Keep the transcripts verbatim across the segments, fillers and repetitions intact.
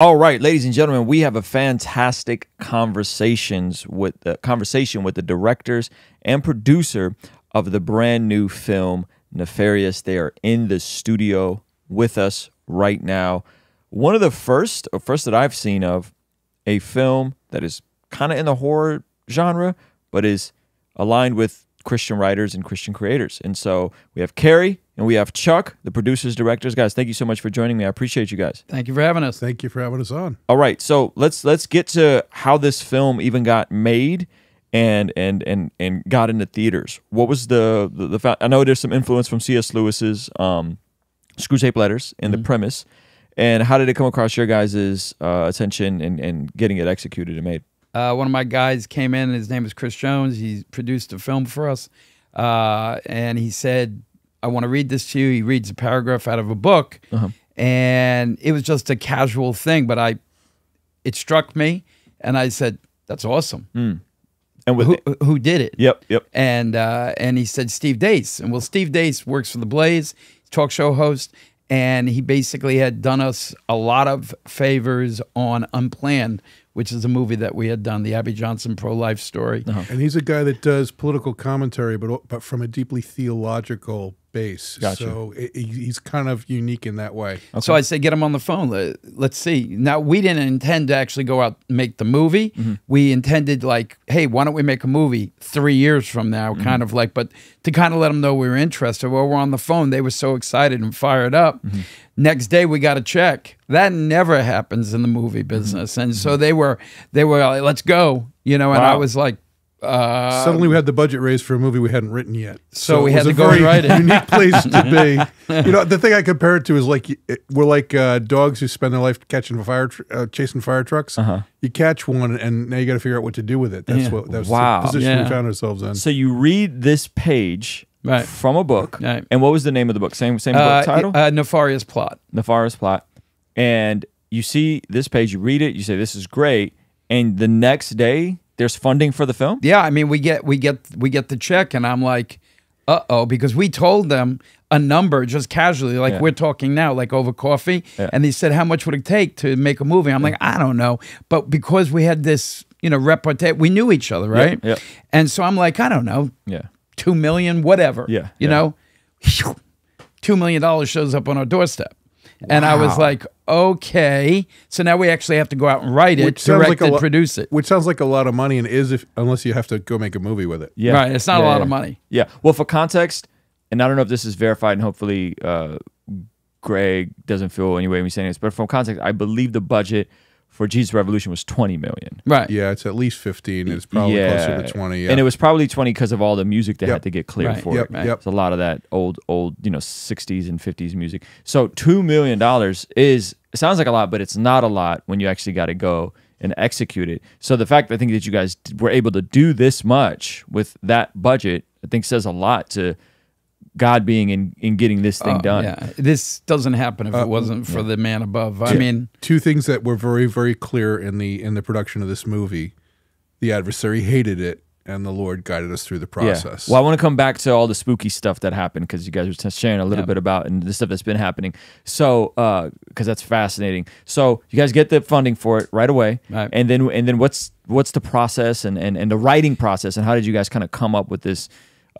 All right, ladies and gentlemen, we have a fantastic conversations with the conversation with the directors and producer of the brand new film Nefarious. They are in the studio with us right now. One of the first, or first that I've seen of a film that is kind of in the horror genre, but is aligned with Christian writers and Christian creators. And so we have Carrie and we have Chuck, the producers, directors. Guys, thank you so much for joining me. I appreciate you guys. Thank you for having us. Thank you for having us on. All right, so let's let's get to how this film even got made and and and and got into theaters. What was the the, the I know there's some influence from C S Lewis's um, Screwtape Letters and mm-hmm. the premise. And how did it come across your guys' uh, attention and and getting it executed and made? Uh, one of my guys came in, and his name is Chris Jones. He produced a film for us, uh, and he said, I want to read this to you. He reads a paragraph out of a book, uh-huh. and it was just a casual thing, but I, it struck me, and I said, that's awesome. Mm. And with who, who did it? Yep, yep. And, uh, and he said, Steve Deace. And well, Steve Deace works for The Blaze, talk show host, and he basically had done us a lot of favors on Unplanned, which is a movie that we had done, the Abby Johnson pro-life story. Uh-huh. And he's a guy that does political commentary, but but from a deeply theological base. Gotcha. So it, he's kind of unique in that way. Okay. So I say, get him on the phone. Let's see. Now, we didn't intend to actually go out and make the movie. Mm-hmm. We intended like, hey, why don't we make a movie three years from now, mm-hmm. kind of like, but to kind of let them know we were interested. Well, we're on the phone. They were so excited and fired up. Mm-hmm. Next day we got a check. That never happens in the movie business. And so they were they were like, let's go, you know, and wow. I was like, uh suddenly we had the budget raised for a movie we hadn't written yet. So, so we had to go and write it. Unique place to be. You know, the thing I compare it to is like we're like uh, dogs who spend their life catching fire tr uh, chasing fire trucks. Uh-huh. You catch one and now you got to figure out what to do with it. That's yeah. what that's wow. the position yeah. we found ourselves in. So you read this page Right. from a book, right. and what was the name of the book? Same same uh, book title? Uh, Nefarious Plot. Nefarious Plot. And you see this page, you read it, you say, this is great, and the next day, there's funding for the film? Yeah, I mean, we get we get, we get the check, and I'm like, uh-oh, because we told them a number just casually, like yeah. we're talking now, like over coffee, yeah. and they said, how much would it take to make a movie? I'm yeah. like, I don't know, but because we had this, you know, repartee, we knew each other, right? Yeah, yeah. And so I'm like, I don't know. Yeah. Two million, whatever. Yeah, you yeah. know, two million dollars shows up on our doorstep, wow. and I was like, okay. So now we actually have to go out and write it, direct like it, produce it, which sounds like a lot of money, and is if unless you have to go make a movie with it. Yeah, right. It's not yeah, a lot yeah. of money. Yeah. Well, for context, and I don't know if this is verified, and hopefully, uh, Greg doesn't feel any way me saying this, but from context, I believe the budget for Jesus Revolution was twenty million. Right. Yeah, it's at least fifteen. It's probably yeah. closer to twenty. Yeah. And it was probably twenty because of all the music that yep. had to get cleared right. for yep. it. Right? Yep. It's a lot of that old, old, you know, sixties and fifties music. So two million dollars is, it sounds like a lot, but it's not a lot when you actually got to go and execute it. So the fact, I think, that you guys were able to do this much with that budget, I think says a lot to God being in, in getting this thing uh, done. Yeah. This doesn't happen if uh, it wasn't for yeah. the man above. I yeah. mean, two things that were very, very clear in the in the production of this movie: the adversary hated it, and the Lord guided us through the process. Yeah. Well, I want to come back to all the spooky stuff that happened because you guys were sharing a little yeah. bit about and the stuff that's been happening. So, because uh, that's fascinating. So, you guys get the funding for it right away, right. and then and then what's what's the process and and and the writing process, and how did you guys kind of come up with this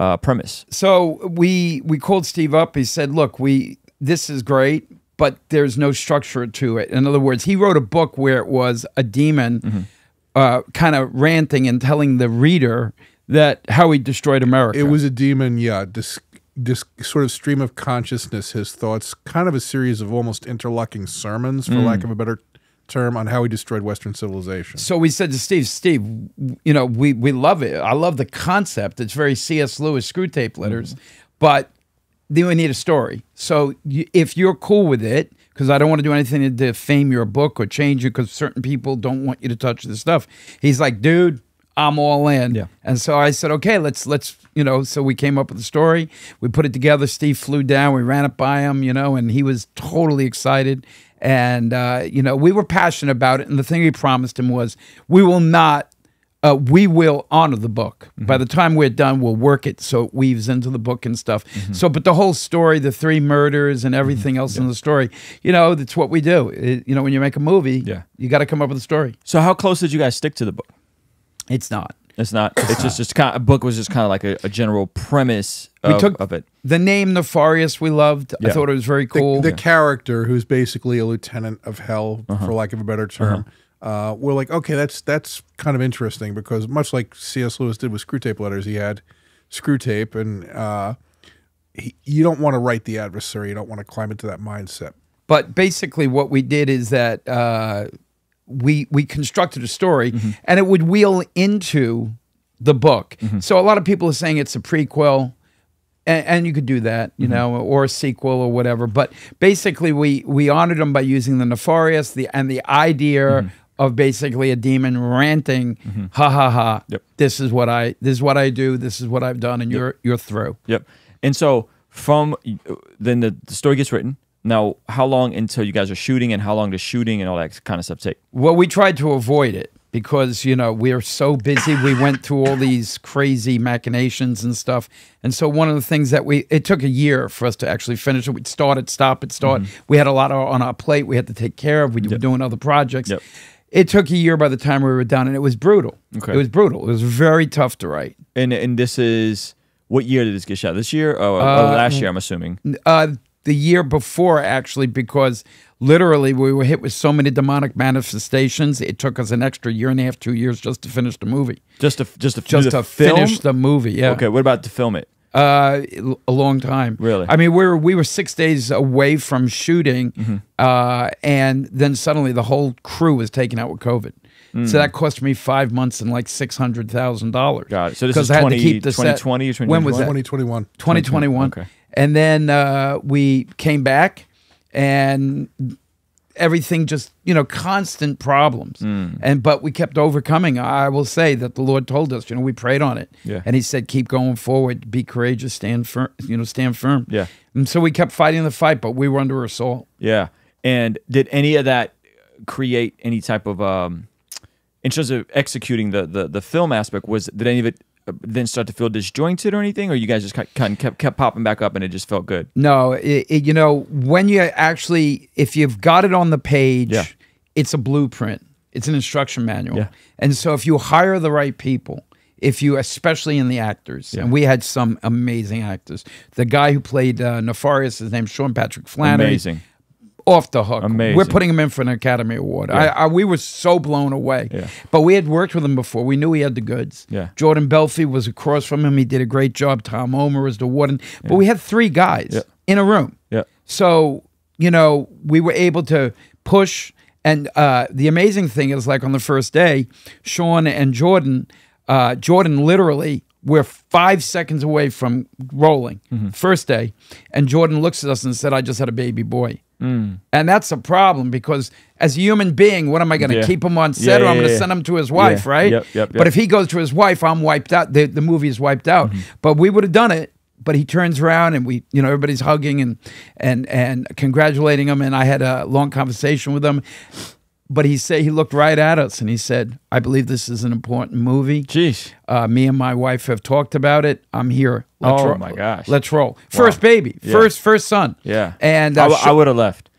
Uh, premise? So we we called Steve up. He said, look, we this is great, but there's no structure to it. In other words, he wrote a book where it was a demon mm-hmm. uh, kind of ranting and telling the reader that how he destroyed America. It was a demon, yeah, this, this sort of stream of consciousness, his thoughts, kind of a series of almost interlocking sermons, for mm. lack of a better term, on how he destroyed Western civilization. So we said to Steve, Steve, you know, we, we love it. I love the concept. It's very C S Lewis Screwtape Letters, mm-hmm. but then we need a story. So you, if you're cool with it, because I don't want to do anything to defame your book or change it because certain people don't want you to touch this stuff. He's like, dude, I'm all in. Yeah. And so I said, okay, let's, let's, you know, so we came up with the story. We put it together. Steve flew down. We ran it by him, you know, and he was totally excited. And, uh, you know, we were passionate about it. And the thing we promised him was we will not Uh, we will honor the book. Mm-hmm. By the time we're done, we'll work it so it weaves into the book and stuff. Mm-hmm. So, but the whole story, the three murders and everything mm-hmm. else yeah. in the story, you know, that's what we do. It, you know, when you make a movie, yeah. you got to come up with a story. So how close did you guys stick to the book? It's not. It's not. It's, it's not. just, just kind of, a book was just kind of like a, a general premise of, we took of it. The name Nefarious we loved. Yeah. I thought it was very cool. The, the yeah. character who's basically a lieutenant of hell, uh-huh. for lack of a better term, uh-huh. Uh, we're like, okay, that's that's kind of interesting, because much like C S Lewis did with Screwtape Letters, he had screw tape, and uh, he, you don't want to write the adversary. You don't want to climb into that mindset. But basically what we did is that uh, we, we constructed a story, mm-hmm. and it would wheel into the book. Mm-hmm. So a lot of people are saying it's a prequel, and, and you could do that, you mm-hmm. know, or a sequel or whatever. But basically we, we honored them by using the nefarious the, and the idea mm-hmm. of basically a demon ranting, mm-hmm. ha ha ha. Yep. This is what I this is what I do. This is what I've done, and yep. you're you're through. Yep. And so from then the, the story gets written. Now, how long until you guys are shooting, and how long does shooting and all that kind of stuff take? Well, we tried to avoid it because you know we are so busy. We went through all these crazy machinations and stuff. And so one of the things that we it took a year for us to actually finish it. We'd start it, stop it, start. Mm-hmm. We had a lot on our plate. We had to take care of. We yep. were doing other projects. Yep. It took a year by the time we were done, and it was brutal. Okay. It was brutal. It was very tough to write. And and this is, what year did this get shot? This year? Or, uh, or last year, I'm assuming. Uh, the year before, actually, because literally we were hit with so many demonic manifestations, it took us an extra year and a half, two years just to finish the movie. Just to, just to, just to finish the movie, yeah. Okay, what about to film it? Uh, a long time. Really? I mean, we were we were six days away from shooting, mm-hmm. uh, and then suddenly the whole crew was taken out with COVID. Mm. So that cost me five months and like six hundred thousand dollars. Got it. So this is twenty twenty twenty or twenty twenty-one. When was that? Twenty twenty one. Twenty twenty one. Okay. And then uh, we came back, and everything just you know constant problems, mm. and but we kept overcoming. I will say that the Lord told us, you know, we prayed on it, yeah. and He said, keep going forward, be courageous, stand firm, you know, stand firm. Yeah, and so we kept fighting the fight, but we were under assault. Yeah, and did any of that create any type of, um, in terms of executing the the the film aspect? Was did any of it then start to feel disjointed or anything, or you guys just kind of kept, kept popping back up and it just felt good? No, it, it, you know, when you actually, if you've got it on the page, yeah. it's a blueprint. It's an instruction manual. Yeah. And so if you hire the right people, if you, especially in the actors, yeah. and we had some amazing actors. The guy who played uh, Nefarious, his name's Sean Patrick Flannery. Amazing. Off the hook. Amazing. We're putting him in for an Academy Award. Yeah. I, I, we were so blown away. Yeah. But we had worked with him before. We knew he had the goods. Yeah. Jordan Belfi was across from him. He did a great job. Tom Homer was the warden. Yeah. But we had three guys yeah. in a room. Yeah. So, you know, we were able to push. And uh, the amazing thing is, like on the first day, Sean and Jordan, uh, Jordan literally... we're five seconds away from rolling, mm-hmm. first day, and Jordan looks at us and said, I just had a baby boy. Mm. And that's a problem, because as a human being, what am I going to yeah. keep him on set, yeah, or I'm yeah, going to yeah. send him to his wife, yeah. right? Yep, yep, yep. But if he goes to his wife, I'm wiped out. The, the movie is wiped out. Mm-hmm. But we would have done it, but he turns around and we, you know, everybody's hugging and, and, and congratulating him, and I had a long conversation with him. But he said, he looked right at us and he said, I believe this is an important movie. Jeez. Uh, me and my wife have talked about it. I'm here. Let's oh, my gosh. Let's roll. Wow. First baby. Yeah. First first son. Yeah. And uh, I, I would have left.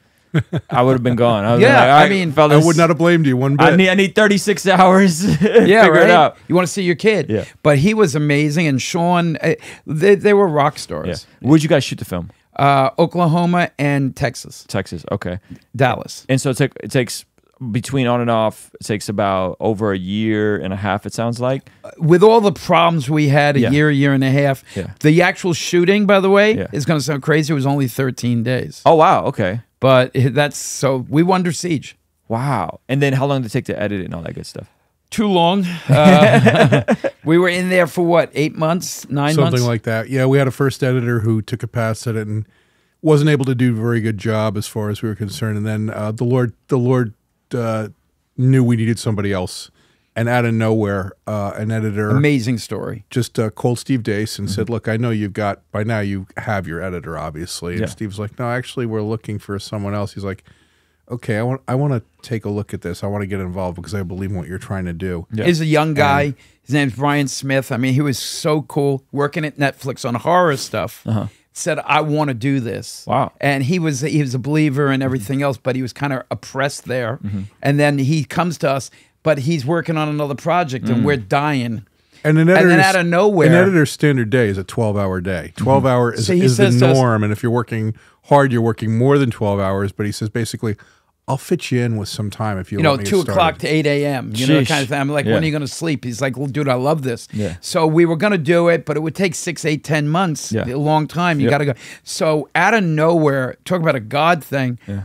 I would have been gone. I yeah, like, I, I mean, fellas, I would not have blamed you one bit. I need, I need thirty-six hours to yeah, figure right? it out. You want to see your kid. Yeah. But he was amazing. And Sean, they, they were rock stars. Yeah. Where'd you guys shoot the film? Uh, Oklahoma and Texas. Texas, okay. Dallas. And so it, take, it takes... between on and off, it takes about over a year and a half, it sounds like. With all the problems we had, a yeah. year, year and a half. Yeah. The actual shooting, by the way, yeah. is going to sound crazy. It was only thirteen days. Oh, wow. Okay. But that's, so we were under siege. Wow. And then how long did it take to edit it and all that good stuff? Too long. Uh, we were in there for what, eight months, nine Something months? Something like that. Yeah, we had a first editor who took a pass at it and wasn't able to do a very good job as far as we were concerned. And then uh, the Lord, the Lord, Uh, knew we needed somebody else, and out of nowhere, uh, an editor, amazing story, just uh, called Steve Deace and mm-hmm. said, "Look, I know you've got by now. You have your editor, obviously." And yeah. Steve's like, "No, actually, we're looking for someone else." He's like, okay, I want I want to take a look at this. I want to get involved because I believe in what you're trying to do. Yeah. He's a young guy. Um, His name's Brian Smith. I mean, he was so cool working at Netflix on horror stuff. Uh-huh. Said, I want to do this. Wow. And he was he was a believer and everything else, but he was kind of oppressed there. Mm-hmm. And then he comes to us, but he's working on another project, mm. and we're dying. And, an and then out of nowhere. An editor's standard day is a twelve-hour day. twelve-hour mm-hmm. is, so is the norm, us, and if you're working hard, you're working more than twelve hours, but he says basically, I'll fit you in with some time if you, you know, want me to start. two o'clock to eight a m You Sheesh. know, kind of thing. I'm like, yeah. when are you going to sleep? He's like, well, dude, I love this. Yeah. So we were going to do it, but it would take six, eight, ten months, yeah. a long time. You yep. got to go. So out of nowhere, talk about a God thing, yeah.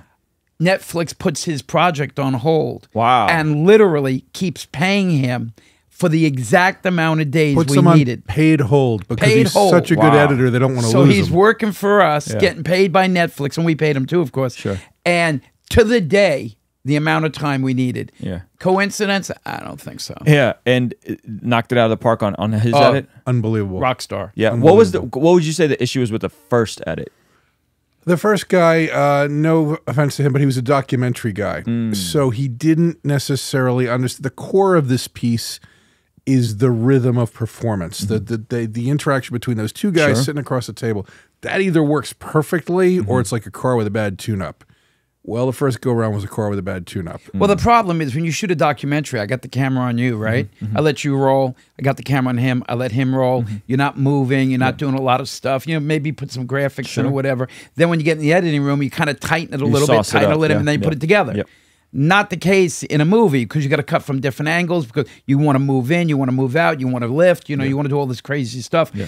Netflix puts his project on hold. Wow. And literally keeps paying him for the exact amount of days Puts we needed. Paid hold because paid he's hold. such a good wow. editor, they don't want to so lose him. So he's working for us, yeah. getting paid by Netflix, and we paid him too, of course. Sure. And to the day, the amount of time we needed. Yeah. Coincidence? I don't think so. Yeah, and knocked it out of the park on on his oh, edit. Unbelievable. Rockstar. Yeah. What was the? What would you say the issue was with the first edit? The first guy, uh, no offense to him, but he was a documentary guy, mm. so he didn't necessarily understand the core of this piece. Is the rhythm of performance, mm-hmm. the, the the the interaction between those two guys sure. sitting across the table. That either works perfectly mm-hmm. or it's like a car with a bad tune-up. Well, the first go-around was a car with a bad tune-up. Mm-hmm. Well, the problem is when you shoot a documentary, I got the camera on you, right? Mm-hmm. I let you roll. I got the camera on him. I let him roll. Mm-hmm. You're not moving. You're not yeah. doing a lot of stuff. You know, maybe put some graphics sure. in or whatever. Then when you get in the editing room, you kind of tighten it a you little bit, tighten it, it yeah. and then you yeah. put it together. Yep. Not the case in a movie because you got to cut from different angles because you want to move in, you want to move out, you want to lift, you know, yeah. you want to do all this crazy stuff. Yeah.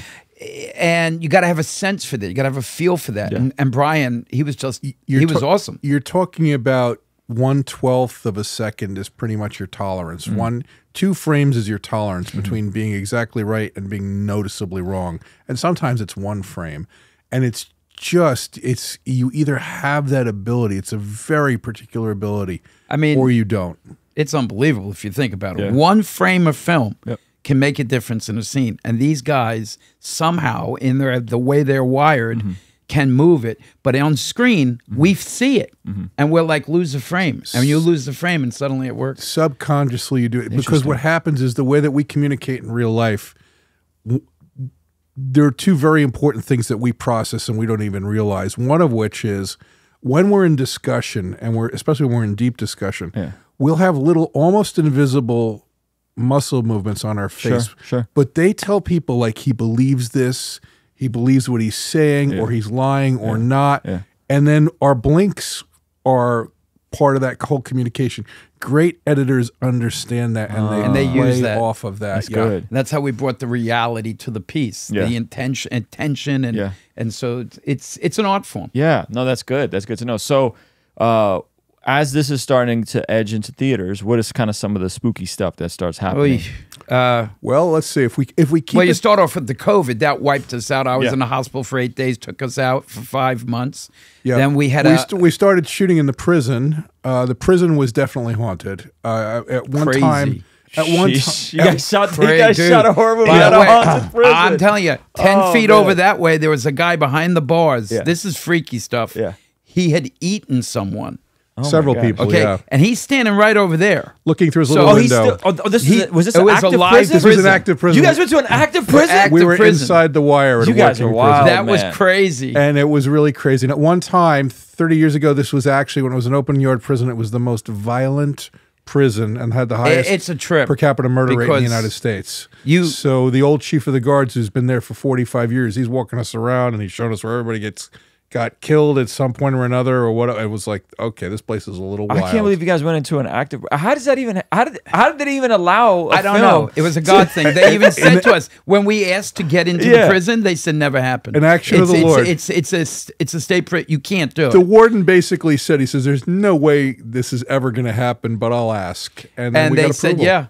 And you got to have a sense for that. You got to have a feel for that. Yeah. And, and Brian, he was just, you're he was awesome. You're talking about one twelfth of a second is pretty much your tolerance. Mm-hmm. One, two frames is your tolerance mm-hmm. between being exactly right and being noticeably wrong. And sometimes it's one frame. And it's just, it's, you either have that ability, it's a very particular ability, I mean, or you don't. It's unbelievable if you think about it. Yeah. One frame of film yep. can make a difference in a scene, and these guys somehow, in their the way they're wired, mm-hmm. can move it, but on screen, mm-hmm. we see it, mm-hmm. and we're like, lose a frame, and you lose the frame, and suddenly it works. Subconsciously you do it, because what happens is the way that we communicate in real life, there are two very important things that we process and we don't even realize. One of which is when we're in discussion, and we're especially when we're in deep discussion, yeah. we'll have little, almost invisible muscle movements on our face. Sure, sure. But they tell people like he believes this, he believes what he's saying, yeah. or he's lying or yeah. not. Yeah. And then our blinks are part of that whole communication. Great editors understand that, and they, and they use that off of that. That's yeah. good. That's how we brought the reality to the piece, yeah. the intention, intention, and yeah. and so it's it's an art form. Yeah, no, that's good. That's good to know. So, uh, as this is starting to edge into theaters, what is kind of some of the spooky stuff that starts happening? Uh, well, let's see if we if we keep. Well, you start off with the COVID that wiped us out. I was yeah. in the hospital for eight days, took us out for five months. Yeah. Then we had we, a, st we started shooting in the prison. Uh, the prison was definitely haunted. Uh, at one crazy. time, at one time, you guys shot, you guys shot a horror movie at a haunted prison. I'm telling you, ten oh, feet man. over that way, there was a guy behind the bars. Yeah. This is freaky stuff. Yeah. He had eaten someone. Oh Several people, okay, yeah. and he's standing right over there, looking through his so, little oh, window. Still, oh, this he, was, was this, it an was active a prison? This was an active prison. You guys went to an active prison. Active we were prison. inside the wire. At you a guys are wild. Prison. That man. was crazy, and it was really crazy. And at one time, thirty years ago, this was actually when it was an open yard prison. It was the most violent prison and had the highest it's a trip per capita murder rate in the United States. You so the old chief of the guards, who's been there for forty-five years, he's walking us around and he's showing us where everybody gets. Got killed at some point or another, or what? It was like, okay, this place is a little wild. I can't believe you guys went into an active. How does that even? How did? How did they even allow? A I don't film? know. It was a God thing. They even said to us when we asked to get into yeah. the prison, they said never happened. An action it's, of the it's, Lord. It's it's a it's a state prison. You can't do it. The warden basically said, he says, "There's no way this is ever going to happen, but I'll ask." And then and we they got said, "Yeah."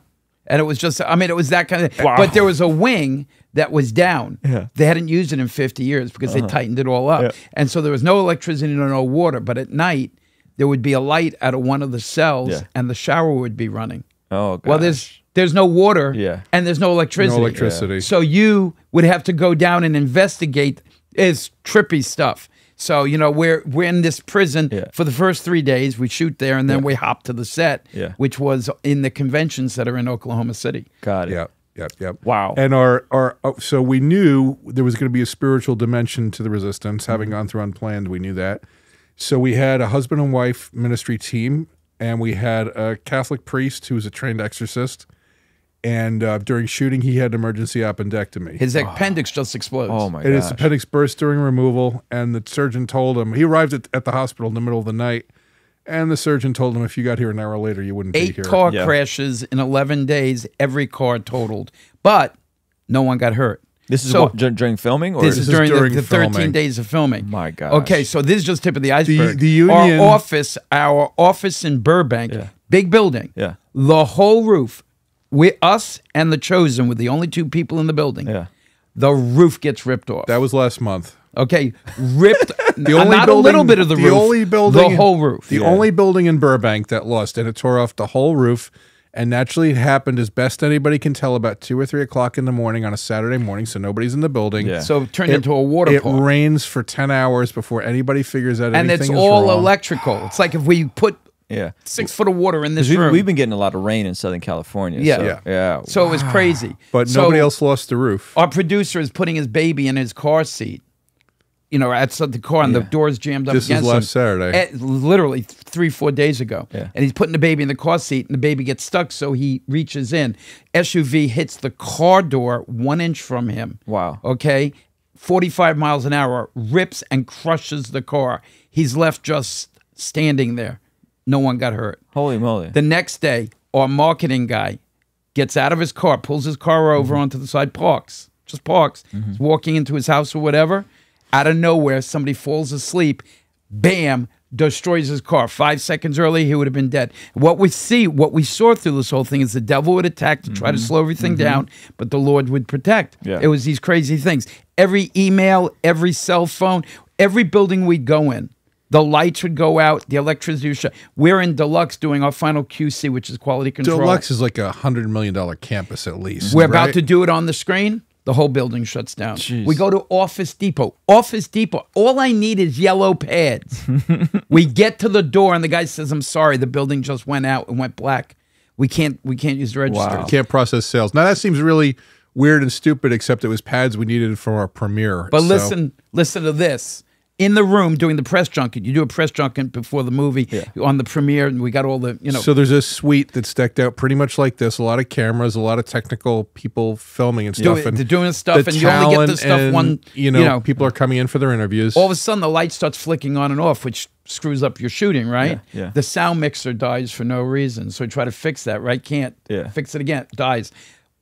And it was just, I mean, it was that kind of thing. Wow. But there was a wing that was down. Yeah. They hadn't used it in fifty years because uh-huh. they tightened it all up. Yeah. And so there was no electricity or no water. But at night, there would be a light out of one of the cells yeah. and the shower would be running. Oh, gosh. Well, there's, there's no water yeah. and there's no electricity. No electricity. Yeah. So you would have to go down and investigate. It's trippy stuff. So, you know, we're we're in this prison yeah. for the first three days. We shoot there, and then yeah. we hop to the set, yeah. which was in the convention center in Oklahoma City. Got it. Yeah. Yep, yep. Wow. And our, our oh, so we knew there was going to be a spiritual dimension to the resistance. Mm-hmm. Having gone through Unplanned, we knew that. So we had a husband and wife ministry team, and we had a Catholic priest who was a trained exorcist. And uh, during shooting, he had an emergency appendectomy. His appendix oh. just explodes. Oh, my God. His appendix burst during removal, and the surgeon told him, he arrived at, at the hospital in the middle of the night, and the surgeon told him if you got here an hour later, you wouldn't Eight be here. Eight car yeah. crashes in eleven days, every car totaled. But no one got hurt. This is so, what, during filming? Or this, this is during, during the, the thirteen days of filming. My God. Okay, so this is just tip of the iceberg. The, the union, our office, our office in Burbank, yeah. big building, yeah. the whole roof, we, us and The Chosen were the only two people in the building. Yeah. The roof gets ripped off. That was last month. Okay, ripped the only not building, a little bit of the, the roof, only building, the whole roof. The yeah. only building in Burbank that lost, and it tore off the whole roof, and naturally it happened, as best anybody can tell, about two or three o'clock in the morning on a Saturday morning, so nobody's in the building. Yeah. So it turned it, into a water it park. It rains for ten hours before anybody figures out anything is wrong. And it's all electrical. It's like if we put... Yeah, six foot of water in this we, room. We've been getting a lot of rain in Southern California. Yeah, so, yeah. yeah. So wow. it was crazy. But so nobody else lost the roof. Our producer is putting his baby in his car seat. You know, outside the car, and yeah. the door's jammed up this against him. This is last him. Saturday, at, literally three, four days ago. Yeah. And he's putting the baby in the car seat, and the baby gets stuck, so he reaches in. S U V hits the car door one inch from him. Wow. Okay. forty-five miles an hour, rips and crushes the car. He's left just standing there. No one got hurt. Holy moly. The next day, our marketing guy gets out of his car, pulls his car over mm-hmm. onto the side, parks, just parks. Mm-hmm. He's walking into his house or whatever. Out of nowhere, somebody falls asleep, bam, destroys his car. Five seconds earlier, he would have been dead. What we see, what we saw through this whole thing is the devil would attack to mm-hmm. try to slow everything mm-hmm. down, but the Lord would protect. Yeah. It was these crazy things. Every email, every cell phone, every building we'd go in, the lights would go out, the electricity would shut. We're in Deluxe doing our final Q C, which is quality control. Deluxe is like a one hundred million dollar campus at least. We're right? about to do it on the screen. The whole building shuts down. Jeez. We go to Office Depot. Office Depot. All I need is yellow pads. We get to the door, and the guy says, I'm sorry, the building just went out and went black. We can't, we can't use the register. Wow. Can't process sales. Now, that seems really weird and stupid, except it was pads we needed for our premiere. But so. listen, listen to this. In the room doing the press junket. You do a press junket before the movie yeah. on the premiere, and we got all the, you know. So there's a suite that's decked out pretty much like this. A lot of cameras, a lot of technical people filming and stuff. Do it, and they're doing stuff, the and you only get this stuff and, one, you know, you know. People are coming in for their interviews. All of a sudden, the light starts flicking on and off, which screws up your shooting, right? Yeah, yeah. The sound mixer dies for no reason. So we try to fix that, right? Can't yeah. fix it again. Dies.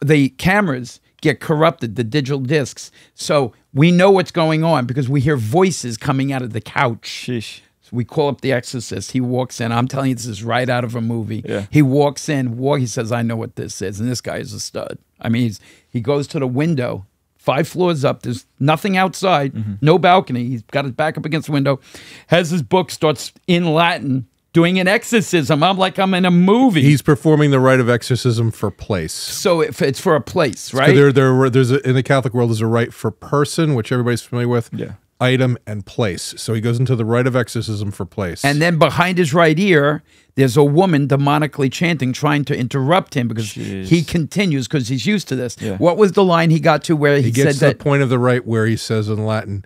The cameras get corrupted, the digital discs. So we know what's going on because we hear voices coming out of the couch. Sheesh. So we call up the exorcist. He walks in. I'm telling you, this is right out of a movie. Yeah. He walks in. Walk, he says, I know what this is. And this guy is a stud. I mean, he's, he goes to the window, five floors up. There's nothing outside, mm-hmm. no balcony. He's got his back up against the window. Has his book, starts in Latin, doing an exorcism. I'm like, I'm in a movie. He's performing the rite of exorcism for place. So if it's for a place, right? There, there, there's a, in the Catholic world, there's a rite for person, which everybody's familiar with, yeah. item, and place. So he goes into the rite of exorcism for place. And then behind his right ear, there's a woman demonically chanting, trying to interrupt him because Jeez. He continues because he's used to this. Yeah. What was the line he got to where he, he gets said to that? The point of the rite where he says in Latin,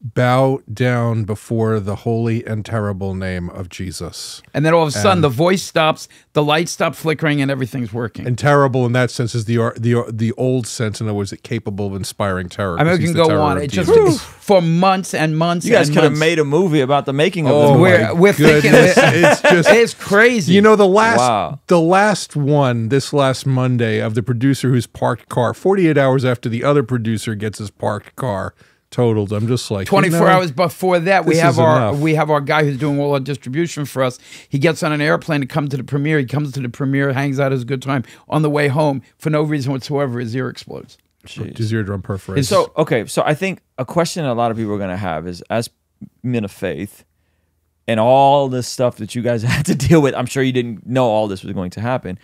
bow down before the holy and terrible name of Jesus. And then all of a sudden, and the voice stops, the lights stop flickering, and everything's working. And terrible in that sense is the the the old sense. In other words, it capable of inspiring terror. I mean, we can go on. It just for months and months. You guys and could months. have made a movie about the making of oh the movie. We're, we're thinking it's just it's crazy. You know, the last wow. the last one this last Monday of the producer whose parked car forty-eight hours after the other producer gets his parked car totaled. I'm just like twenty-four you know, hours before that we have our enough. we have our guy who's doing all our distribution for us. He gets on an airplane to come to the premiere. He comes to the premiere, hangs out, has a good time. On the way home, for no reason whatsoever, his ear explodes. Jeez. His eardrum perforates. So okay, so I think a question a lot of people are going to have is, as men of faith, and all this stuff that you guys had to deal with, I'm sure you didn't know all this was going to happen.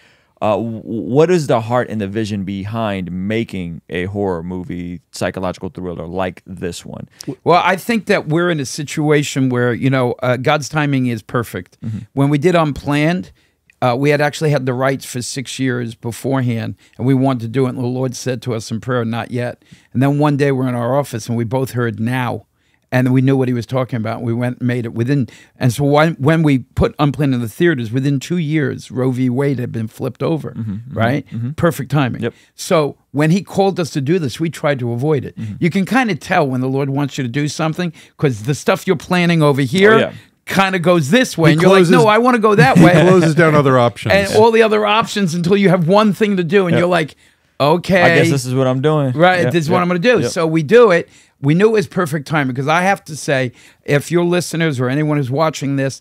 Uh, what is the heart and the vision behind making a horror movie, psychological thriller like this one? Well, I think that we're in a situation where, you know, uh, God's timing is perfect. Mm-hmm. When we did Unplanned, uh, we had actually had the rights for six years beforehand, and we wanted to do it, and the Lord said to us in prayer, not yet. And then one day we're in our office, and we both heard now. And we knew what he was talking about. We went and made it within. And so when we put Unplanned in the theaters, within two years, Roe v. Wade had been flipped over, mm-hmm, right? Mm-hmm. Perfect timing. Yep. So when he called us to do this, we tried to avoid it. Mm-hmm. You can kind of tell when the Lord wants you to do something, because the stuff you're planning over here, oh, yeah, kind of goes this way, he and you're closes, like, no, I want to go that way. He closes down other options. And all the other options until you have one thing to do, and yep, you're like, okay, I guess this is what I'm doing. Right, yep, this is yep, what I'm going to do. Yep. So we do it. We knew it was perfect time, because I have to say, if your listeners or anyone who's watching this,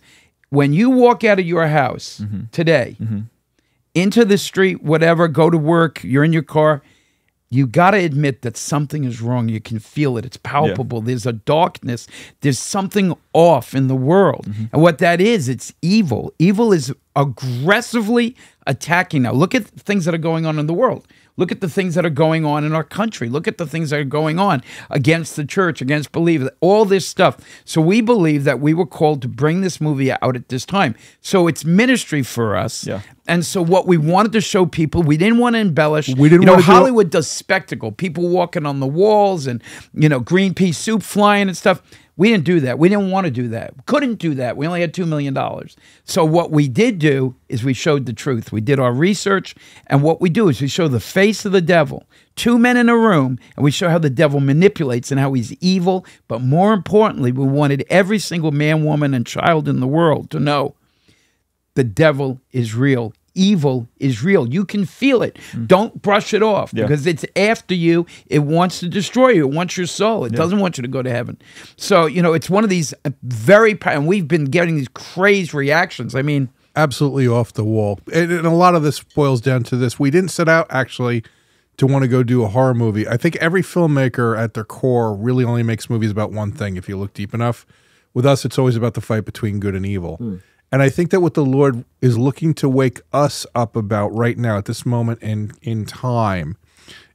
when you walk out of your house mm-hmm, today, mm-hmm, into the street, whatever, go to work, you're in your car, you got to admit that something is wrong. You can feel it. It's palpable. Yeah. There's a darkness. There's something off in the world. Mm-hmm. And what that is, it's evil. Evil is aggressively attacking now. Look at things that are going on in the world. Look at the things that are going on in our country. Look at the things that are going on against the church, against believers, all this stuff. So we believe that we were called to bring this movie out at this time. So it's ministry for us. Yeah. And so what we wanted to show people, we didn't want to embellish. We didn't you know, want to Hollywood do does spectacle. People walking on the walls and, you know, green pea soup flying and stuff. We didn't do that. We didn't want to do that. Couldn't do that. We only had two million dollars. So what we did do is we showed the truth. We did our research, and what we do is we show the face of the devil. Two men in a room, and we show how the devil manipulates and how he's evil. But more importantly, we wanted every single man, woman, and child in the world to know the devil is real. Evil is real. You can feel it. Mm. Don't brush it off, yeah, because it's after you. It wants to destroy you. It wants your soul. It yeah, doesn't want you to go to heaven. So, you know, it's one of these very, and we've been getting these crazy reactions. I mean, absolutely off the wall. And, and a lot of this boils down to this. We didn't set out actually to want to go do a horror movie. I think every filmmaker at their core really only makes movies about one thing. If you look deep enough, with us, it's always about the fight between good and evil. Mm. And I think that what the Lord is looking to wake us up about right now at this moment in, in time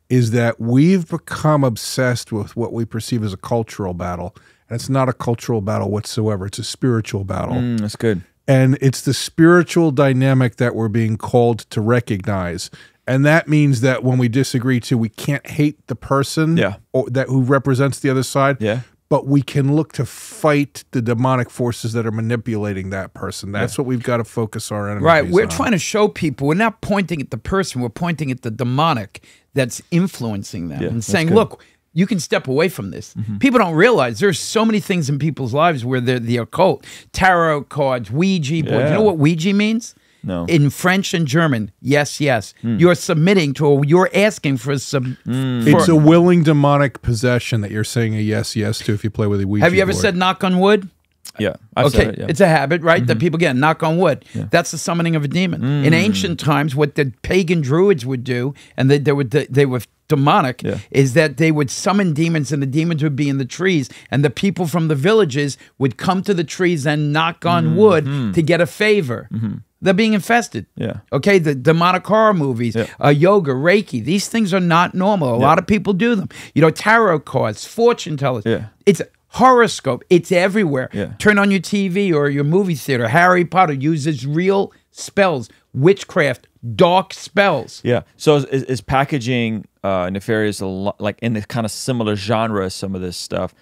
is that we've become obsessed with what we perceive as a cultural battle. And it's not a cultural battle whatsoever. It's a spiritual battle. Mm, that's good. And it's the spiritual dynamic that we're being called to recognize. And that means that when we disagree too, we can't hate the person yeah, or that who represents the other side. Yeah. But we can look to fight the demonic forces that are manipulating that person. That's yeah, what we've got to focus our energies on. Right, we're on. trying to show people, we're not pointing at the person, we're pointing at the demonic that's influencing them yeah, and saying, good. look, you can step away from this. Mm-hmm. People don't realize there's so many things in people's lives where they're the occult, tarot cards, Ouija board. Yeah. You know what Ouija means? No. In French and German, yes, yes. Mm. You're submitting to, a, you're asking for some. Mm. It's a willing demonic possession that you're saying a yes, yes to if you play with a Ouija Have you ever board. said knock on wood? Yeah. I've okay, said it, yeah. It's a habit, right? Mm-hmm. That people get, knock on wood. Yeah. That's the summoning of a demon. Mm. In ancient times, what the pagan druids would do, and they, they, would, they were demonic, yeah, is that they would summon demons, and the demons would be in the trees, and the people from the villages would come to the trees and knock on mm-hmm, wood to get a favor. Mm-hmm. They're being infested. Yeah. Okay, the demonic horror movies, yeah, uh, yoga, Reiki, these things are not normal. A yeah, lot of people do them. You know, tarot cards, fortune tellers. Yeah. It's horoscope. It's everywhere. Yeah. Turn on your T V or your movie theater. Harry Potter uses real spells, witchcraft, dark spells. Yeah. So is, is packaging uh, Nefarious, a lot, like in the kind of similar genre as some of this stuff,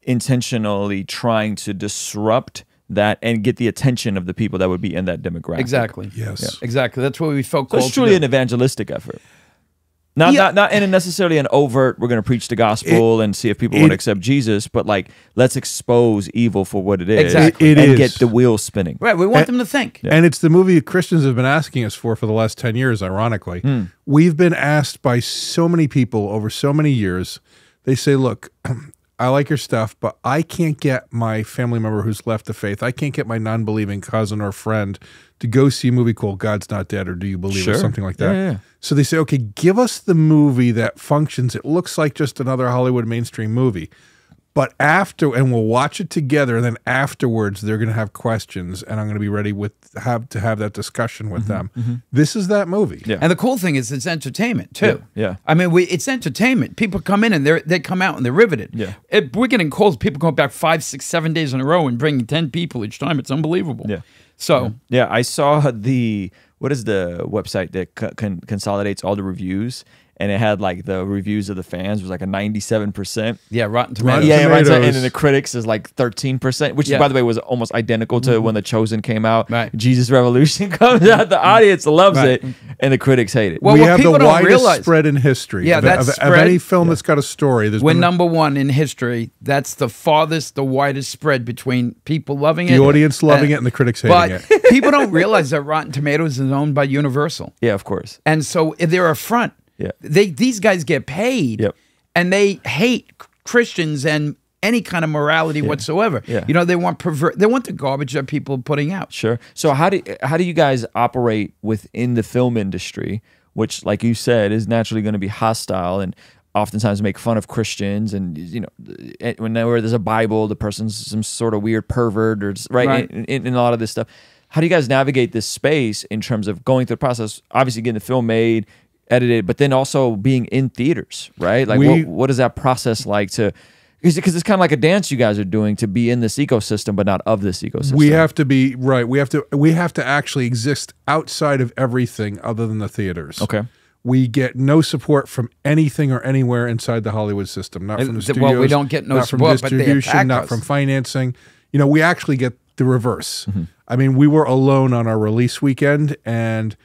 intentionally trying to disrupt that and get the attention of the people that would be in that demographic? Exactly. Yes. Yeah. Exactly. That's what we felt. So it's truly an evangelistic effort. Not, yeah, not, not in a necessarily an overt, we're going to preach the gospel it, and see if people it, want to accept Jesus, but like, let's expose evil for what it is exactly. it, it and is. get the wheels spinning. Right, we want and, them to think. Yeah. And it's the movie Christians have been asking us for for the last ten years, ironically. Mm. We've been asked by so many people over so many years, they say, look, I like your stuff, but I can't get my family member who's left the faith, I can't get my non-believing cousin or friend to go see a movie called God's Not Dead or Do You Believe sure. or something like that. Yeah, yeah. So they say, okay, give us the movie that functions. It looks like just another Hollywood mainstream movie, But after, and we'll watch it together, and then afterwards they're going to have questions, and I'm going to be ready with have to have that discussion with mm-hmm, them. Mm-hmm. This is that movie. Yeah. And the cool thing is it's entertainment, too. Yeah. yeah. I mean, we, it's entertainment. People come in, and they they come out, and they're riveted. Yeah. It, we're getting calls. People go back five, six, seven days in a row and bringing ten people each time. It's unbelievable. Yeah. So. Yeah, yeah I saw the, what is the website that co con consolidates all the reviews? And it had like the reviews of the fans was like a ninety-seven percent. Yeah, Rotten Tomatoes. Yeah, Rotten Tomatoes. And then the critics is like thirteen percent, which yeah. is, by the way, was almost identical to mm-hmm. when The Chosen came out. Right. Jesus Revolution comes out. The audience loves right. it, and the critics hate it. Well, we have the widest realize, spread in history. Yeah, of, that's of, spread, of any film yeah. that's got a story. We're been, number one in history. That's the farthest, the widest spread between people loving the it, the audience loving and, it, and the critics hating but it. People don't realize that Rotten Tomatoes is owned by Universal. Yeah, of course. And so they're a front. Yeah. They these guys get paid yep. and they hate Christians and any kind of morality yeah. whatsoever. Yeah. You know, they want pervert they want the garbage that people are putting out. Sure. So how do how do you guys operate within the film industry, which like you said is naturally going to be hostile and oftentimes make fun of Christians, and you know, whenever there's a Bible, the person's some sort of weird pervert or just, right, right. In, in, in a lot of this stuff. How do you guys navigate this space in terms of going through the process, obviously getting the film made, edited, but then also being in theaters, right? Like, we, what, what is that process like to, because it's kind of like a dance you guys are doing to be in this ecosystem, but not of this ecosystem. We have to be right. We have to. We have to actually exist outside of everything other than the theaters. Okay. We get no support from anything or anywhere inside the Hollywood system. Not from the studios. Well, we don't get no not support, from distribution, but they not us. From financing. You know, we actually get the reverse. Mm-hmm. I mean, we were alone on our release weekend, and.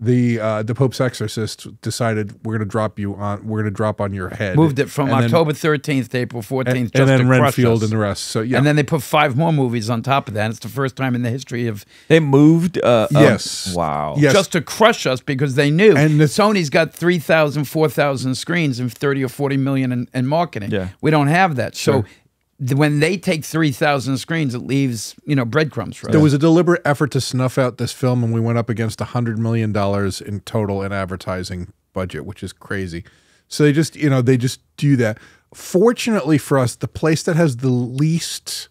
The uh, the Pope's Exorcist decided we're gonna drop you on we're gonna drop on your head. Moved it from October thirteenth to April fourteenth, and, just and then to Renfield and the rest. So yeah, and then they put five more movies on top of that. It's the first time in the history of they moved. Uh, yes, um, wow, yes. just to crush us because they knew. And the, Sony's got three thousand, four thousand screens and thirty or forty million in, in marketing. Yeah. We don't have that. So. Sure. When they take three thousand screens, it leaves, you know, breadcrumbs for us. There was a deliberate effort to snuff out this film, and we went up against one hundred million dollars in total in advertising budget, which is crazy. So they just, you know, they just do that. Fortunately for us, the place that has the least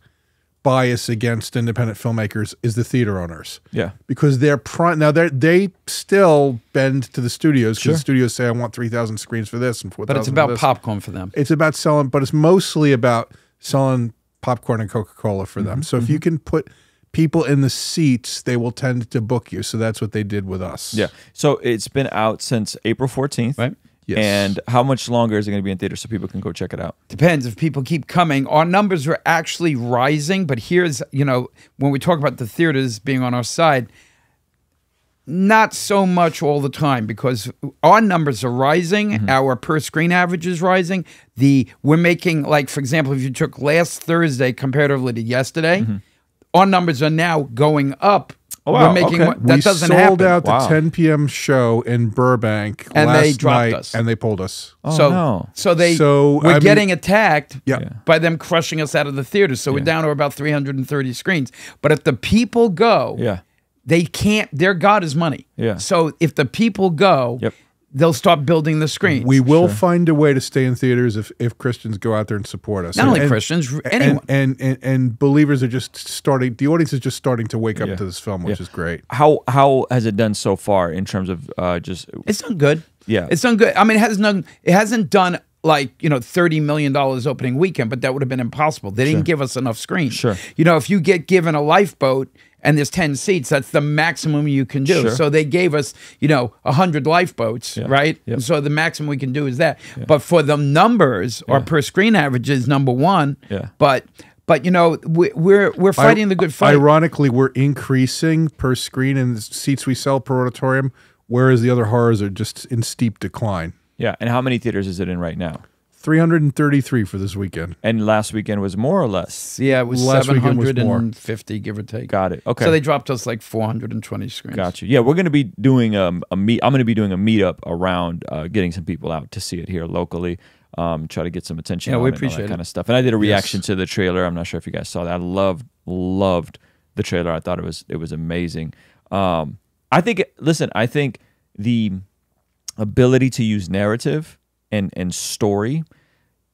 bias against independent filmmakers is the theater owners. Yeah. Because they're, prime, now they're, they still bend to the studios, because sure. the studios say, I want three thousand screens for this and four thousand But it's about for this. popcorn for them. It's about selling, but it's mostly about... selling popcorn and Coca-Cola for them. Mm-hmm, so if mm-hmm. you can put people in the seats, they will tend to book you. So that's what they did with us. Yeah. So it's been out since April fourteenth. Right. Yes. And how much longer is it going to be in theater so people can go check it out? Depends if people keep coming. Our numbers are actually rising, but here's, you know, when we talk about the theaters being on our side, not so much all the time because our numbers are rising, mm-hmm. our per screen average is rising. The we're making, like for example, if you took last Thursday comparatively to yesterday, mm-hmm. our numbers are now going up. Oh, wow. We're making okay. that we doesn't sold happen. out wow. the ten p m show in Burbank and last they dropped night, us. and they pulled us. Oh, so no. so they so, we're I getting mean, attacked yeah. by them crushing us out of the theater. So yeah. we're down to about three hundred thirty screens. But if the people go, yeah. they can't, their God is money. Yeah. So if the people go, yep. they'll stop building the screens. We will sure. find a way to stay in theaters if, if Christians go out there and support us. Not and, only and, Christians, anyone. And, and, and, and believers are just starting, the audience is just starting to wake up yeah. to this film, which yeah. is great. How how has it done so far in terms of uh, just- It's done good. Yeah. It's done good. I mean, it has none, it hasn't done- like, you know, thirty million dollars opening weekend, but that would have been impossible. They didn't sure. give us enough screens. Sure. You know, if you get given a lifeboat and there's ten seats, that's the maximum you can do. Sure. So they gave us, you know, one hundred lifeboats, yeah. right? Yep. So the maximum we can do is that. Yeah. But for the numbers, yeah. our per screen average is number one. Yeah. But, but you know, we, we're we're fighting I, the good fight. Ironically, we're increasing per screen and the seats we sell per auditorium, whereas the other horrors are just in steep decline. Yeah, and how many theaters is it in right now? three hundred thirty-three for this weekend. And last weekend was more or less? Yeah, it was last seven hundred fifty, was give or take. Got it, okay. So they dropped us like four hundred twenty screens. Got you. Yeah, we're going to be doing um, a meet. I'm going to be doing a meetup around uh, getting some people out to see it here locally, um, try to get some attention yeah, on we it appreciate and all that it. kind of stuff. And I did a reaction yes. to the trailer. I'm not sure if you guys saw that. I loved, loved the trailer. I thought it was, it was amazing. Um, I think, listen, I think the... ability to use narrative and and story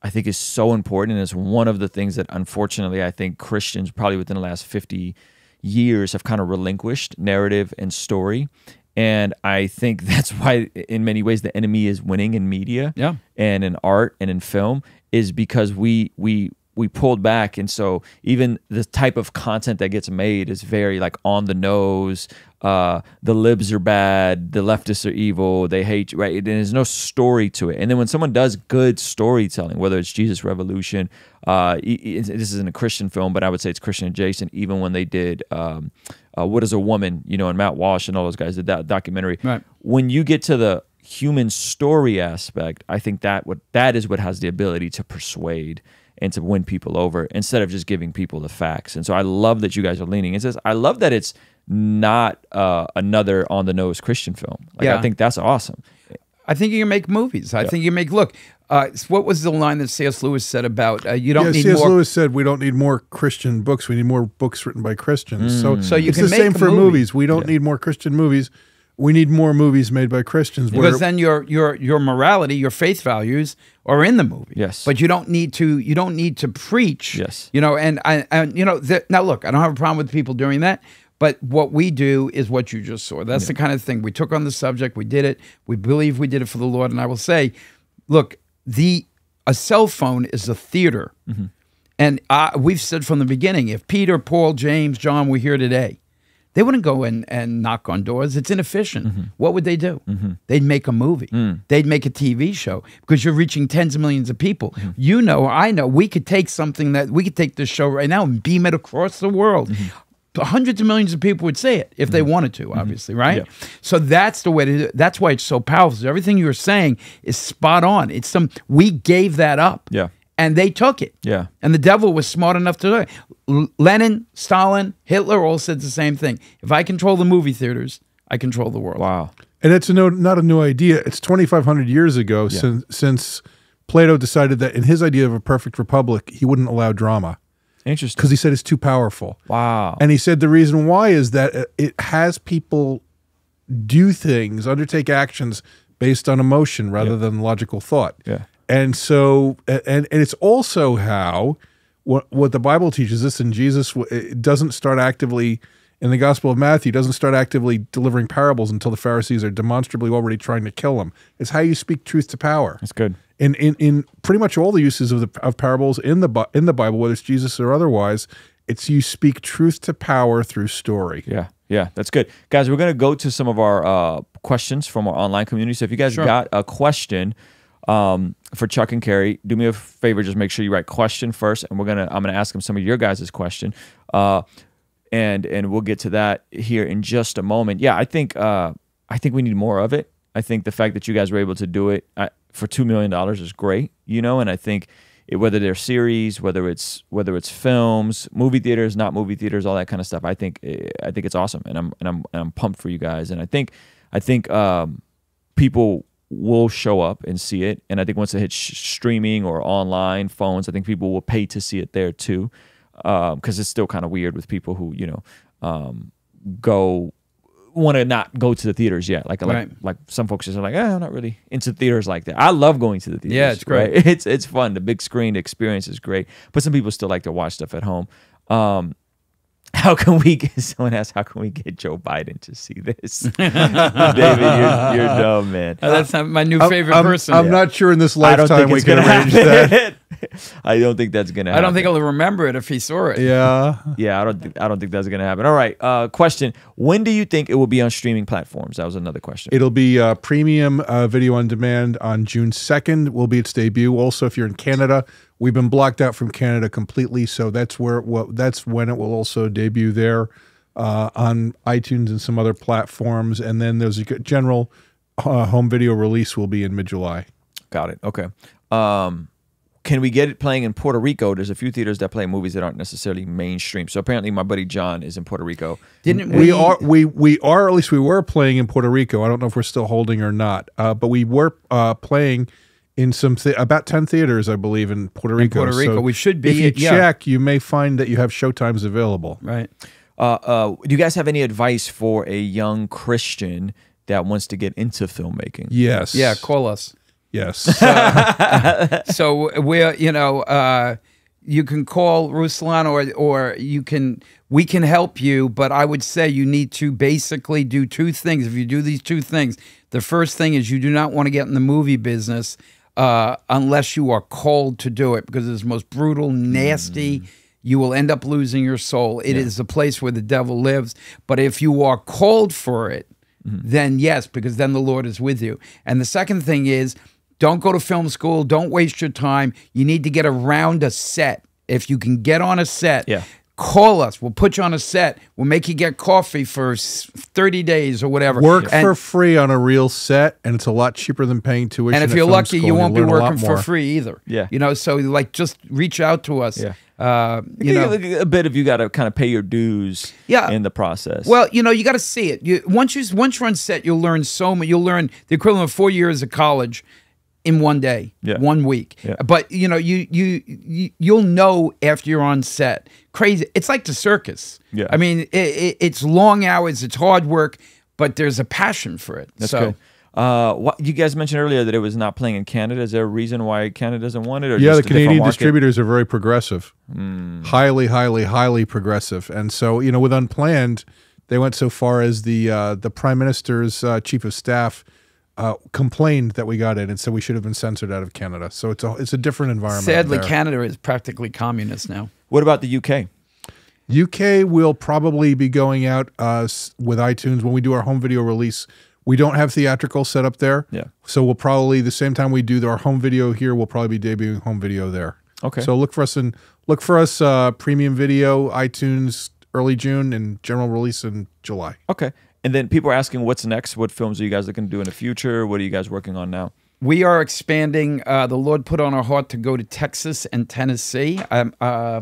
I think is so important, and it's one of the things that unfortunately I think Christians probably within the last fifty years have kind of relinquished narrative and story. And I think that's why in many ways the enemy is winning in media yeah. and in art and in film, is because we we we pulled back. And so even the type of content that gets made is very like on the nose, uh, the libs are bad, the leftists are evil, they hate you, right? And there's no story to it. And then when someone does good storytelling, whether it's Jesus Revolution, uh, this isn't a Christian film, but I would say it's Christian adjacent, even when they did um, uh, What Is a Woman, you know, and Matt Walsh and all those guys did that documentary. Right. When you get to the human story aspect, I think that what that is what has the ability to persuade and to win people over, instead of just giving people the facts. And so I love that you guys are leaning into this. I love that it's not uh, another on-the-nose Christian film. Like, yeah. I think that's awesome. I think you can make movies. I yeah. think you make, look, uh, what was the line that C S Lewis said about, uh, you don't yeah, need C S more... C S Lewis said, we don't need more Christian books. We need more books written by Christians. Mm. So, so you it's can the make same for movie. movies. We don't yeah. need more Christian movies. We need more movies made by Christians. Because then your your your morality, your faith values are in the movie. Yes, but you don't need to you don't need to preach. Yes, you know, and I and you know the, now look, I don't have a problem with people doing that. But what we do is what you just saw. That's yeah. the kind of thing we took on the subject. We did it. We believe we did it for the Lord. And I will say, look, the a cell phone is a theater, mm-hmm. and I, we've said from the beginning, if Peter, Paul, James, John were here today, they wouldn't go and, and knock on doors. It's inefficient. Mm-hmm. What would they do? Mm-hmm. They'd make a movie. Mm. They'd make a T V show, because you're reaching tens of millions of people. Mm-hmm. You know, I know, we could take something that, we could take this show right now and beam it across the world. Mm-hmm. Hundreds of millions of people would see it if they wanted to, obviously, right? Yeah. So that's the way to do it. That's why it's so powerful. So everything you're saying is spot on. It's some, we gave that up. Yeah. And they took it. Yeah. And the devil was smart enough to do it. L Lenin, Stalin, Hitler all said the same thing. If I control the movie theaters, I control the world. Wow. And it's a no, not a new idea. It's twenty-five hundred years ago yeah. since, since Plato decided that in his idea of a perfect republic, he wouldn't allow drama. Interesting. Because he said it's too powerful. Wow. And he said the reason why is that it has people do things, undertake actions based on emotion rather yeah. than logical thought. Yeah. And so, and, and it's also how what what the Bible teaches us, and Jesus it doesn't start actively in the Gospel of Matthew doesn't start actively delivering parables until the Pharisees are demonstrably already trying to kill him. It's how you speak truth to power. That's good. In in in pretty much all the uses of the of parables in the in the Bible, whether it's Jesus or otherwise, it's you speak truth to power through story. Yeah. Yeah, that's good. Guys, we're going to go to some of our uh, questions from our online community. So if you guys sure. got a question Um, for Chuck and Carrie, do me a favor, just make sure you write question first, and we're gonna I'm gonna ask them some of your guys' question, uh, and and we'll get to that here in just a moment. Yeah, I think uh, I think we need more of it. I think the fact that you guys were able to do it I, for two million dollars is great, you know, and I think it, whether they're series, whether it's whether it's films, movie theaters, not movie theaters, all that kind of stuff. I think I think it's awesome, and I'm and I'm and I'm pumped for you guys, and I think I think um, people will show up and see it, and I think once it hits streaming or online phones, I think people will pay to see it there too, because um, it's still kind of weird with people who you know um, go want to not go to the theaters yet. Like right. like like some folks just are like, eh, I'm not really into theaters like that. I love going to the theaters. Yeah, it's great. Right? It's it's fun. The big screen experience is great, but some people still like to watch stuff at home. Um, How can we get, someone asked, how can we get Joe Biden to see this? David, you're, you're dumb, man. Oh, that's not my new I'm, favorite I'm, person. I'm yeah. not sure in this lifetime we can arrange happen. that. I don't think that's going to happen. I don't think I'll remember it if he saw it. Yeah. Yeah, I don't, th I don't think that's going to happen. All right, uh, question. When do you think it will be on streaming platforms? That was another question. It'll be uh, premium uh, video on demand on June second. Will be its debut. Also, if you're in Canada, we've been blocked out from Canada completely, so that's where it will, that's when it will also debut there uh, on iTunes and some other platforms. And then there's a general uh, home video release will be in mid July. Got it. Okay. Um, can we get it playing in Puerto Rico? There's a few theaters that play movies that aren't necessarily mainstream. So apparently, my buddy John is in Puerto Rico. Didn't we? We are. We we are. At least we were playing in Puerto Rico. I don't know if we're still holding or not, uh, but we were uh, playing in some th about ten theaters, I believe, in Puerto Rico. In Puerto Rico, so we should be. If you it, yeah. check, you may find that you have showtimes available. Right. Uh, uh, do you guys have any advice for a young Christian that wants to get into filmmaking? Yes. Yeah, call us. Yes. Uh, so we're, you know, uh, you can call Ruslan, or or you can, we can help you, but I would say you need to basically do two things. If you do these two things, the first thing is you do not want to get in the movie business uh, unless you are called to do it, because it's the most brutal, nasty, mm. you will end up losing your soul. It yeah. is the place where the devil lives. But if you are called for it, mm. then yes, because then the Lord is with you. And the second thing is, don't go to film school. Don't waste your time. You need to get around a set. If you can get on a set, yeah. call us. We'll put you on a set. We'll make you get coffee for thirty days or whatever. Work and, for free on a real set, and it's a lot cheaper than paying tuition. And if you're lucky, you won't you be working for free either. Yeah. You know, so like just reach out to us. Yeah. Uh, you know, a bit of you got to kind of pay your dues yeah. in the process. Well, you know, you got to see it. You, once, you, once you're on set, you'll learn so much. You'll learn the equivalent of four years of college in one day, yeah. one week. Yeah. But you know, you, you you you'll know after you're on set. Crazy. It's like the circus. Yeah. I mean, it, it, it's long hours, it's hard work, but there's a passion for it. That's so. Good. Uh, what, you guys mentioned earlier that it was not playing in Canada. Is there a reason why Canada doesn't want it? Or yeah, just the Canadian distributors are very progressive, mm. highly, highly, highly progressive. And so, you know, with Unplanned, they went so far as the uh, the Prime Minister's uh, chief of staff Uh, complained that we got in and said we should have been censored out of Canada. So it's a, it's a different environment. Sadly, there. Canada is practically communist now. What about the U K? U K will probably be going out uh, with iTunes when we do our home video release. We don't have theatrical set up there. Yeah. So we'll probably, the same time we do our home video here, we'll probably be debuting home video there. Okay. So look for us in, look for us uh, premium video, iTunes, early June, and general release in July. Okay. And then people are asking, what's next? What films are you guys looking to do in the future? What are you guys working on now? We are expanding. Uh, the Lord put on our heart to go to Texas and Tennessee. Um, uh,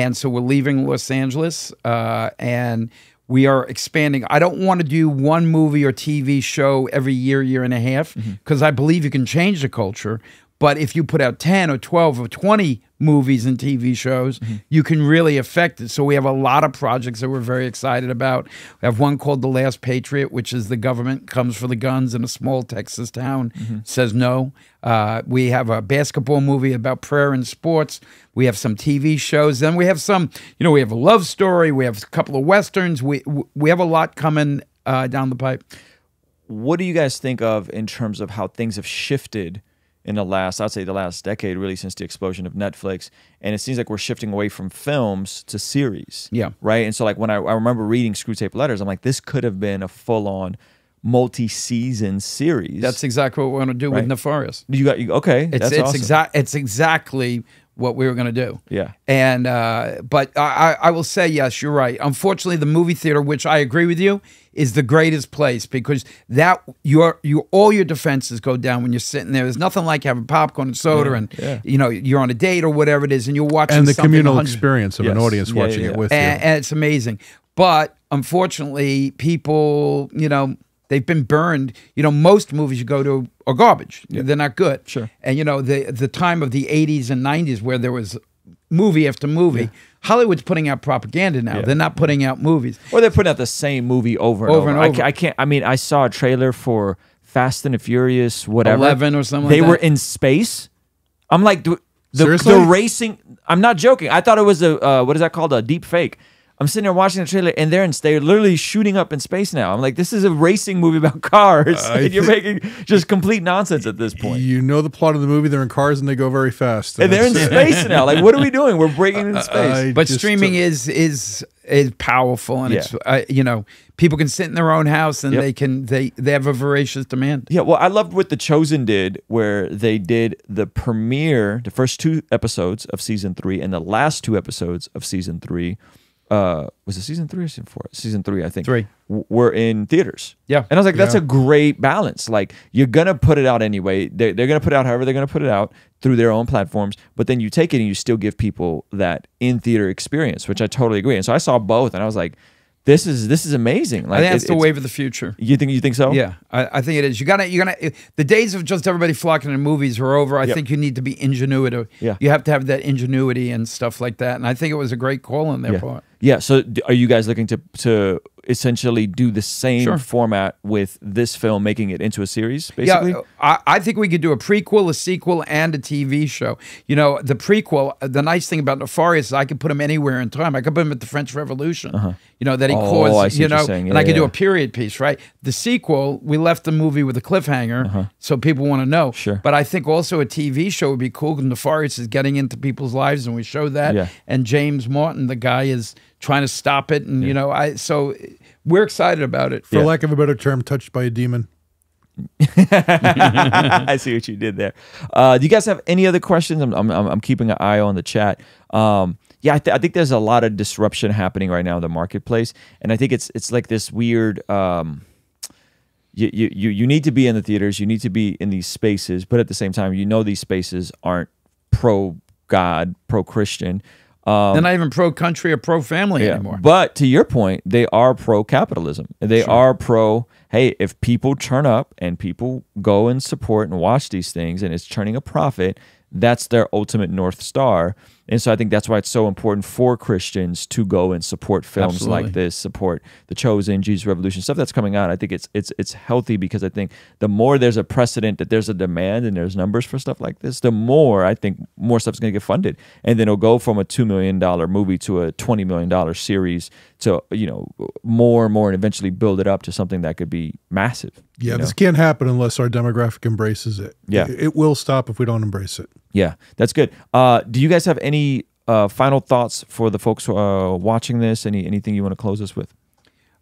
and so we're leaving Los Angeles. Uh, and we are expanding. I don't want to do one movie or T V show every year, year and a half, because mm-hmm. I believe you can change the culture. But if you put out ten or twelve or twenty movies and T V shows, mm-hmm. you can really affect it. So we have a lot of projects that we're very excited about. We have one called The Last Patriot, which is the government comes for the guns in a small Texas town, mm-hmm. says no. Uh, we have a basketball movie about prayer and sports. We have some T V shows. Then we have some, you know, we have a love story. We have a couple of Westerns. We, we have a lot coming uh, down the pipe. What do you guys think of in terms of how things have shifted in the last, I'd say the last decade, really, since the explosion of Netflix? And it seems like we're shifting away from films to series. Yeah. Right? And so, like, when I, I remember reading Screwtape Letters, I'm like, this could have been a full-on multi-season series. That's exactly what we're going to do right? with Nefarious. You got, you, okay, it's, that's it's awesome. Exa it's exactly what we were going to do. Yeah. And, uh, but I, I will say, yes, you're right. Unfortunately, the movie theater, which I agree with you, is the greatest place, because that your you all your defenses go down when you're sitting there. There's nothing like having popcorn and soda, yeah, and yeah. you know, you're on a date or whatever it is, and you're watching and the communal experience of yes. an audience yeah, watching yeah, yeah. it with and, you, and it's amazing. But unfortunately, people, you know, they've been burned. You know, most movies you go to are garbage. Yeah. They're not good. Sure. And you know, the the time of the eighties and nineties where there was movie after movie. Yeah. Hollywood's putting out propaganda now. Yeah. They're not putting out movies. Or they're putting out the same movie over and over. over. And over. I, can't, I can't, I mean, I saw a trailer for Fast and the Furious, whatever. eleven or something They like were that. in space. I'm like, the, the, the racing, I'm not joking. I thought it was a, uh, what is that called? A deep fake. I'm sitting there watching the trailer, and they're, in, they're literally shooting up in space now. I'm like, this is a racing movie about cars, uh, and you're making just complete nonsense at this point. You know the plot of the movie. They're in cars, and they go very fast. And, and they're in space now. Like, what are we doing? We're breaking into space. I but just, streaming uh, is is is powerful, and yeah. it's, uh, you know, people can sit in their own house, and yep. they can they, they have a voracious demand. Yeah, well, I loved what The Chosen did, where they did the premiere, the first two episodes of season three, and the last two episodes of season three. Uh, was it season three or season four? Season three, I think. Three. W were in theaters. Yeah. And I was like, that's yeah. a great balance. Like, you're going to put it out anyway. They're, they're going to put it out however they're going to put it out through their own platforms. But then you take it and you still give people that in-theater experience, which I totally agree. And so I saw both, and I was like, this is this is amazing. Like, I think that's it, the wave of the future. You think you think so? Yeah, I, I think it is. You gotta you gotta. The days of just everybody flocking to movies are over. I yep. think you need to be ingenuitive. Yeah. You have to have that ingenuity and stuff like that. And I think it was a great call on their yeah. part. Yeah, so are you guys looking to to essentially do the same sure. format with this film, making it into a series, basically? Yeah, I, I think we could do a prequel, a sequel, and a T V show. You know, the prequel, the nice thing about Nefarious is I could put him anywhere in time. I could put him at the French Revolution, uh-huh. you know, that he oh, caused, you know, yeah, and I could yeah. do a period piece, right? The sequel, we left the movie with a cliffhanger, uh-huh. so people want to know. Sure. But I think also a T V show would be cool because Nefarious is getting into people's lives, and we show that, yeah. and James Martin, the guy, is trying to stop it, and yeah. you know, I so we're excited about it. For yeah. lack of a better term, touched by a demon. I see what you did there. Uh, do you guys have any other questions? I'm I'm, I'm keeping an eye on the chat. Um, yeah, I, th I think there's a lot of disruption happening right now in the marketplace, and I think it's it's like this weird. Um, you you you need to be in the theaters. You need to be in these spaces, but at the same time, you know these spaces aren't pro God, pro Christian. Um, They're not even pro-country or pro-family yeah. anymore. But to your point, they are pro-capitalism. They sure. are pro, hey, if people turn up and people go and support and watch these things and it's turning a profit, that's their ultimate North Star. And so I think that's why it's so important for Christians to go and support films Absolutely. like this, support The Chosen, Jesus Revolution, stuff that's coming out. I think it's it's it's healthy because I think the more there's a precedent that there's a demand and there's numbers for stuff like this, the more I think more stuff's going to get funded. And then it'll go from a two million dollar movie to a twenty million dollar series to, you know, more and more and eventually build it up to something that could be massive. Yeah, this know? can't happen unless our demographic embraces it. Yeah. It, it will stop if we don't embrace it. Yeah, that's good. Uh, do you guys have any Any uh, final thoughts for the folks who are watching this? Any anything you want to close us with?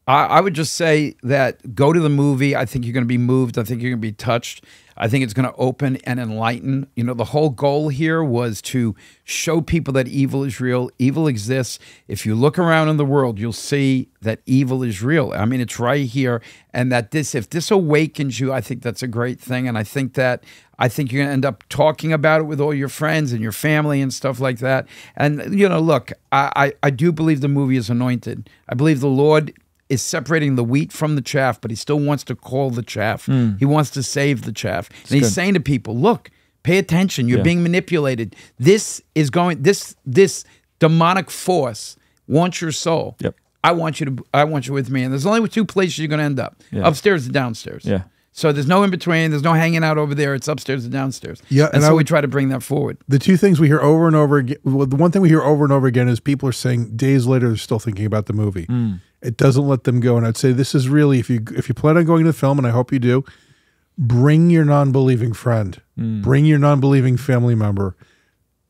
I, I would just say that go to the movie. I think you're going to be moved. I think you're going to be touched. I think it's going to open and enlighten. You know, the whole goal here was to show people that evil is real. Evil exists. If you look around in the world, you'll see that evil is real. I mean, it's right here. And that this, if this awakens you, I think that's a great thing. And I think that I think you're going to end up talking about it with all your friends and your family and stuff like that. And, you know, look, I, I, I do believe the movie is anointed. I believe the Lord is separating the wheat from the chaff, but he still wants to call the chaff. Mm. He wants to save the chaff. That's and he's good. saying to people, look, pay attention. You're yeah. being manipulated. This is going, this, this demonic force wants your soul. Yep. I want you to, I want you with me. And there's only two places you're going to end up, yeah. upstairs and downstairs. Yeah. So there's no in between. There's no hanging out over there. It's upstairs and downstairs. Yeah, and, and so I, we try to bring that forward. The two things we hear over and over again, well, the one thing we hear over and over again is people are saying days later they're still thinking about the movie. Mm. It doesn't let them go. And I'd say this is really, if you if you plan on going to the film, and I hope you do, bring your non-believing friend. Mm. Bring your non-believing family member,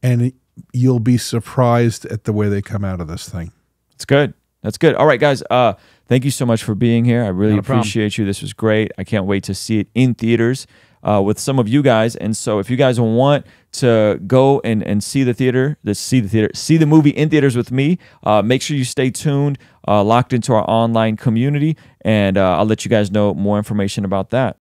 and you'll be surprised at the way they come out of this thing. It's good. That's good. All right, guys. Uh, thank you so much for being here. I really appreciate you. This was great. I can't wait to see it in theaters uh, with some of you guys. And so if you guys want to go and, and see the theater, the, see the theater, see the movie in theaters with me, uh, make sure you stay tuned, uh, locked into our online community, and uh, I'll let you guys know more information about that.